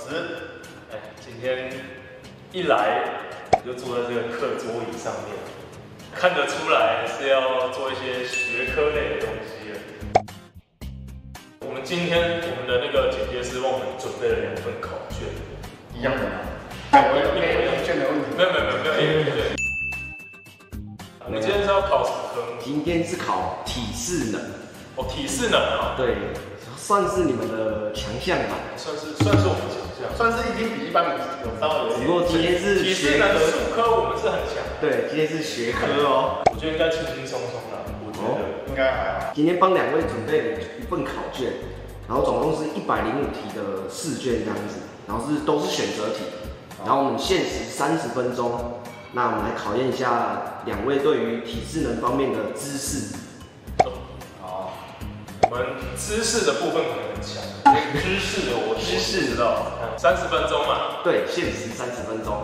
师，哎，今天一来我就坐在这个课桌椅上面，看得出来是要做一些学科类的东西了。我们的那个简介师帮我们准备了2份考卷，一样的吗？没有。我们今天是要考什么科目？今天是考体适能。哦，体适能啊。对，算是你们的强项吧。算是我们强项，算是已经比一般有道理。不过今天是学科，数科我们是很强。对，今天是学科哦。我觉得应该轻轻松松的，我觉得应该还好。今天帮2位准备了1份考卷，然后总共是105题的4卷这样子，然后都是选择题，然后我们限时30分钟。 那我们来考验一下2位对于体适能方面的知识。好，我们知识的部分可能很强，知识知道。30分钟嘛。对，限时30分钟。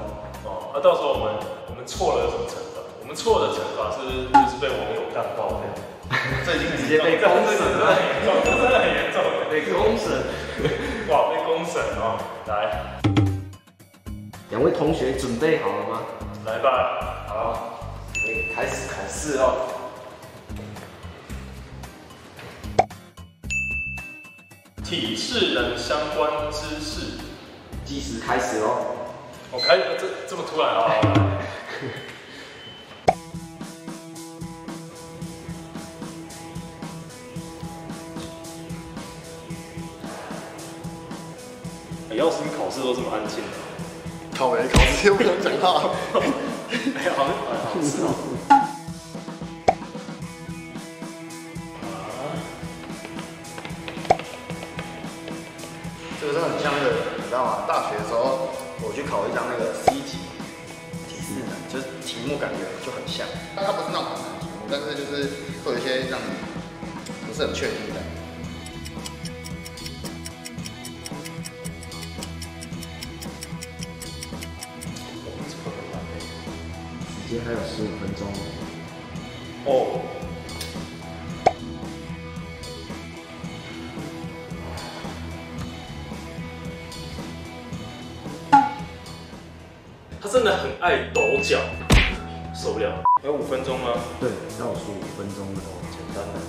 哦，那到时候我们错了有什么惩罚？我们错的惩罚是就是被网友干爆掉。这已经直接被公审了，真的很严重，被公审。哇，被公审哦！来，2位同学准备好了吗？ 来吧，好，可以开始考试哦。体适能相关知识，计时开始哦。我开，这么突然啊！要是你考试都这么安静的。 考没考试又不能讲话，没有，好是哦。这个是很像那个，你知道吗？大学的时候我去考一张那个 C 级体适能，就是题目感觉就很像，但它不是那种很难题目，但是就是会有一些让你不是很确定的。 时间还有15分钟哦。他真的很爱抖脚，受不了。还有5分钟吗？对，让我说5分钟了，简单的。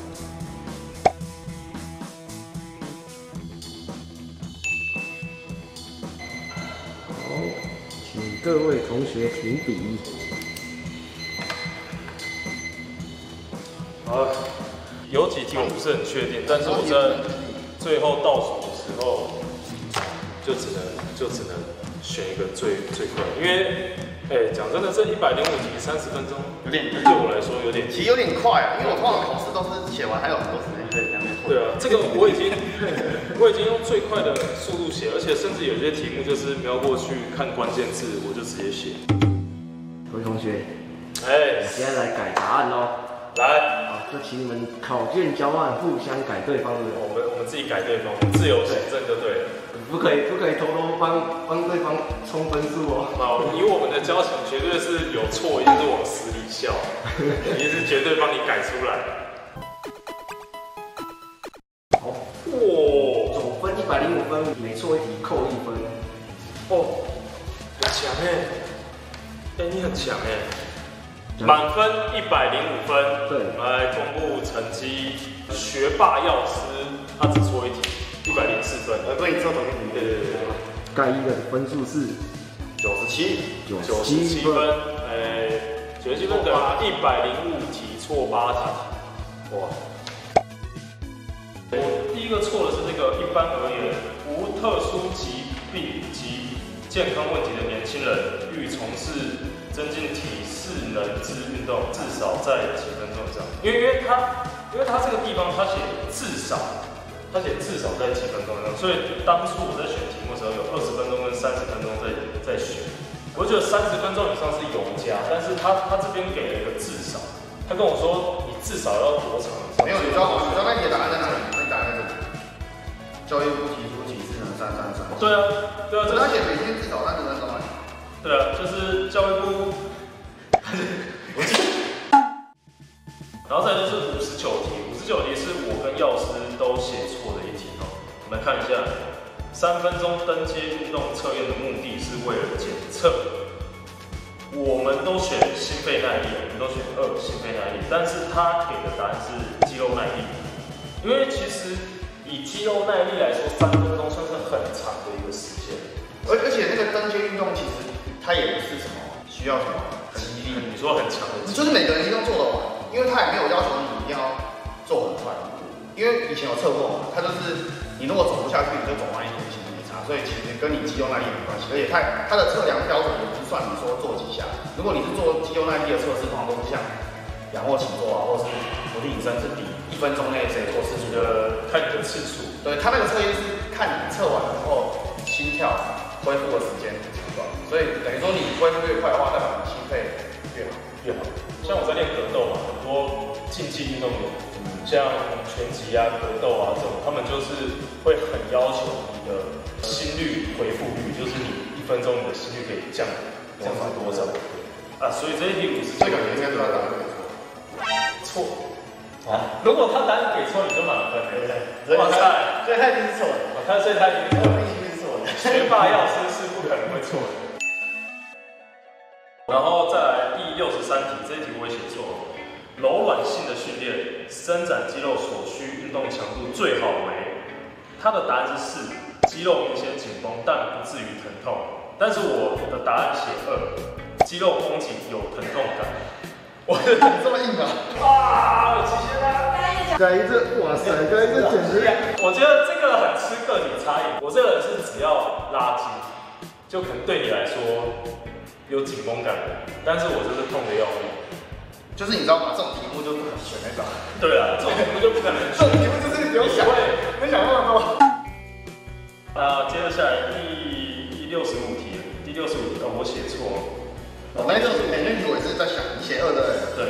各位同学评比。啊，有几题我不是很确定，但是我在最后倒数的时候，就只能选一个最快，因为，哎，讲真的，这105题30分钟，对我来说有点题有点快啊，因为我通常考试都是写完还有很多时间在那边混。对啊，这个我已经用最快的速度写，而且甚至有些题目就是瞄过去看关键字，我就直接写。各位同学，哎，现在来改答案喽！来，好，就请你们考卷交换，互相改对方的。我们自己改对方，自由行政就对了，不可以偷偷帮对方充分数哦。好，以我们的交情，绝对是有错，一定是往死里笑，一定是绝对帮你改出来。 105分，每错一题扣1分。哦，很强哎！哎，你很强哎！满分105分。对，我们来公布成绩。学霸药师，他只错1题，104分。对，你错同一题。对对对。盖一的分数是97分。哎，97分等于105题错8题。哇！ 我第一个错的是那个一般而言无特殊疾病及健康问题的年轻人欲从事增进体适能之运动，至少在几分钟以上。因为他这个地方他写至少，他写至少在几分钟以上，所以当初我在选题目的时候有20分钟跟30分钟在选。我觉得30分钟以上是有加，但是他这边给了一个至少，他跟我说你至少要多长？没有，你知道那你的答案在哪里？ 教育部提出体适能333。对啊，对啊，而且每天至少30分钟啊。对啊，就是教育部，然后再就是59题，59题是我跟药师都写错的一题哦。我们来看一下， 3分钟登阶运动测验的目的是为了检测。我们都选心肺耐力，我们都选心肺耐力，但是他给的答案是肌肉耐力，因为其实以肌肉耐力来说，3分钟算是很长的一个时间。而且那个登阶运动其实它也不是什么需要什么肌力，你说很强的，就是每个人一定做得完，因为他也没有要求你一定要做很快。因为以前有测过嘛，他就是你如果走不下去，你就走慢一点。 所以其实跟你肌肉耐力有关系，而且它的测量标准也不算你说做几下。如果你是做肌肉耐力的测试，通常都是像仰卧起坐啊，或是伏地挺身是比1分钟内谁做次数的，看你的次数。对，它那个测验是看你测完之后心跳恢复的时间长短。所以等于说你恢复越快的话，代表你心肺越好越好。像我在练格斗嘛，很多竞技运动员，像拳击啊、格斗啊这种，他们就是会很要求你的。 心率回复率就是你1分钟你的心率可以降多少啊？所以这一题这个应该是他答案没错。错啊！如果他答案给错，你就满分，对不对？哇塞！所以他一定是错的。他所以他一定是错的。学霸药师是不可能会错的。然后再来第63题，这一题我也写错了。柔软性的训练，伸展肌肉所需运动强度最好为，他的答案是4。 肌肉明显紧绷，但不至于疼痛。但是我的答案写2，肌肉绷紧有疼痛感。我的这么硬啊！哇，我直接来！改一个，哇塞，改一个简直！我觉得这个很吃个体差异。我这个人是只要拉筋，就可能对你来说有紧绷感，但是我就是痛得要命。就是你知道吗？这种题目就不可能选那种。对啊，这种题目就不可能选。这种题目就是你不用想，没想那么多。 那接着下来第65题，第65题哦，我写错了。我那就是每天我也是在想，你写2对不对？对，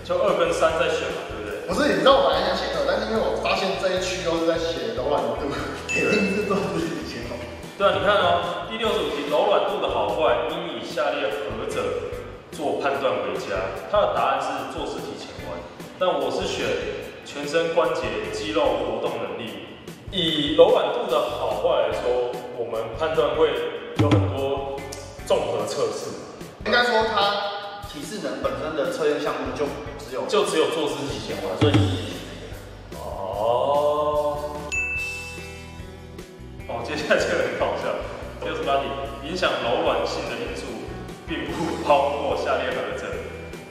就2跟3在选嘛，对不对？不是，你知道我本来想写2，但是因为我发现这一区都是在写柔软度，肯定是都是以前哦。对啊，你看哦，第65题柔软度的好坏，应以下列何者做判断为佳？它的答案是坐式体前弯，但我是选全身关节肌肉活动能力。 以柔软度的好坏来说，我们判断会有很多综合测试。应该说，它体适能本身的测验项目就只有坐姿体前弯，所以接下来这个很搞笑，68题，影响柔软性的因素并不包括下列何者？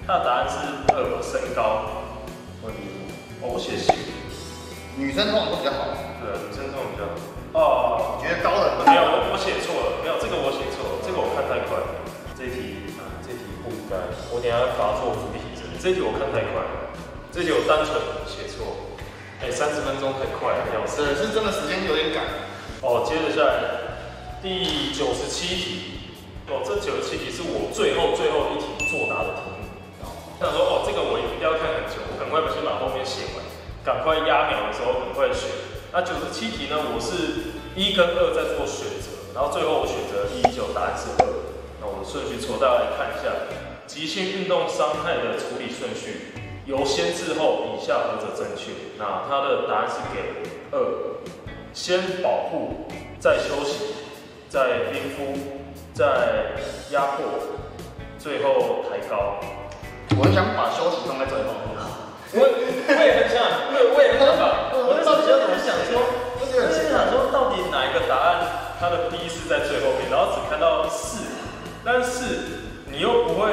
它的答案是身高。我写性，女生通常都比较好。 对，女生痛比较哦，你觉得高冷？没有，我写错了，没有这个我写错了，这个我看太快了。这题不应该，我等一下罚做伏地挺身。这题我看太快了，这题我单纯写错。哎，30分钟太快了，要死。是真的时间有点赶。哦，接着下来第97题，哦，这97题是我最后一题作答的题目。想说哦，这个我一定要看很久，我赶快先把后面写完，赶快压秒的时候赶快选。 那97题呢？我是1跟2在做选择，然后最后我选择1，就答案是2。那我们顺序错，大家来看一下急性运动伤害的处理顺序，由先至后，以下何者正确？那它的答案是给2，先保护，再休息，再冰敷，再压迫，最后抬高。我很想把休息放在最后。 我也很想，我也很想，我那时候就是想说，到底哪一个答案它的 B 是在最后面，然后只看到4，但是你又不会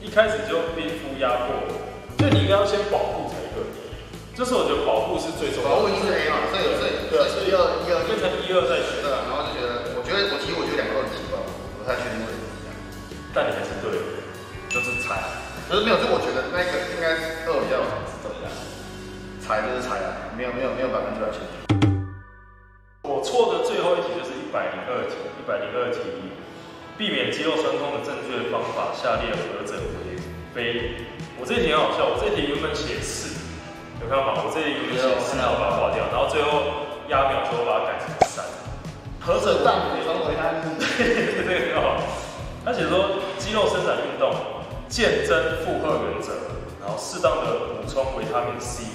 一开始就冰敷压迫，所以你应该要先保护才对。就是我觉得保护是最重要的。保护一是 A 嘛，所以对，所以一二变成1、2再选。对，然后就觉得，我觉得两个都很奇怪，不太确定为什么这样。但你还是对的，就是猜，就是没有，就我觉得那个应该是2比较好。 猜就是猜啊，没有100%确定。我错的最后一题就是102题，102题避免肌肉酸痛的正确方法，下列何者为非？我这题很好笑，我这题原本写4，有看到吗？我这题原本写4，然后把它划掉，然后最后压秒之后把它改成3。何者让你成为安？对对对，哦，他写说肌肉伸展运动，健增负荷原则，然后适当的补充维他命 C。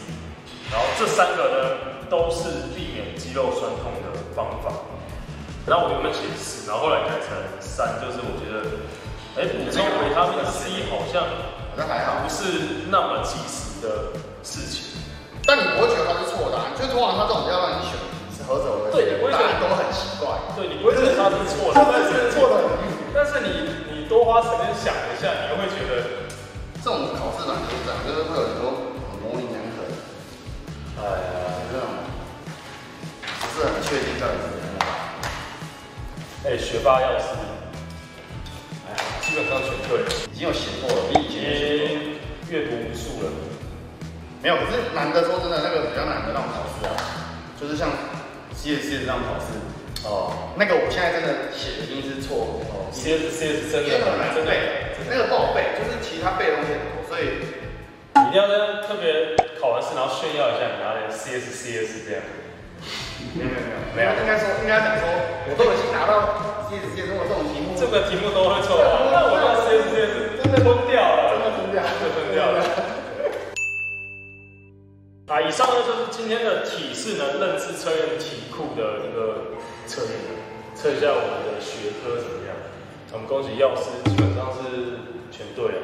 然后这3个呢，都是避免肌肉酸痛的方法。然后我原本写4，然后后来改成3，就是我觉得，补充维他命 C 好像还好，不是那么及时的事情。但你不会觉得它是错的，就通常它这种要让你选是何者为？对，你不会觉得都很奇怪。对，你不会觉得它是错的，但是错的很。但是你多花时间想一下，你会觉得这种考试难就是这样，就是会有很多模棱两可。这种不是很确定到底。 学霸要是，基本上全对了，已经有写过了，比以前阅读无数了。没有，可是难的说真的，那个比较难的那种考试啊，就是像 CSCS 那种考试。哦，那个我现在真的写的一定是错。哦 ，CSCS 真的很难背，那个不好背，就是其他背的东西很多，所以一定要在特别考完试然后炫耀一下，拿来 CSCS 这样。 没有，应该讲说，我都已经拿到 CSCS 这种题目，这个题目都会错，那我拿 CSCS 真的崩掉了，真的崩掉了。啊，以上呢就是今天的体适能认知测验题库的一个测验，测一下我们的学科怎么样。我们恭喜药师基本上是全对了，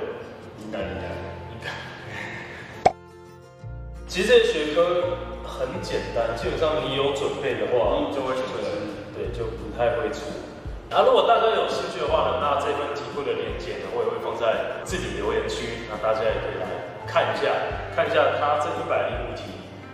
应该。其实这些学科。 很简单，基本上你有准备的话，就会出来，对，就不太会出。啊，如果大家有兴趣的话呢，那这份题库的链接呢，我也会放在置顶留言区，那大家也可以来看一下它这105题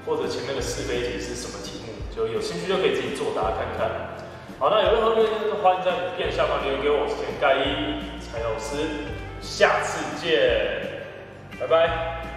或者前面的是非题是什么题目，就有兴趣就可以自己作答看看。好，那有任何问题的话，欢迎在影片下方留言给我。我是盖伊，蔡老师，下次见，拜拜。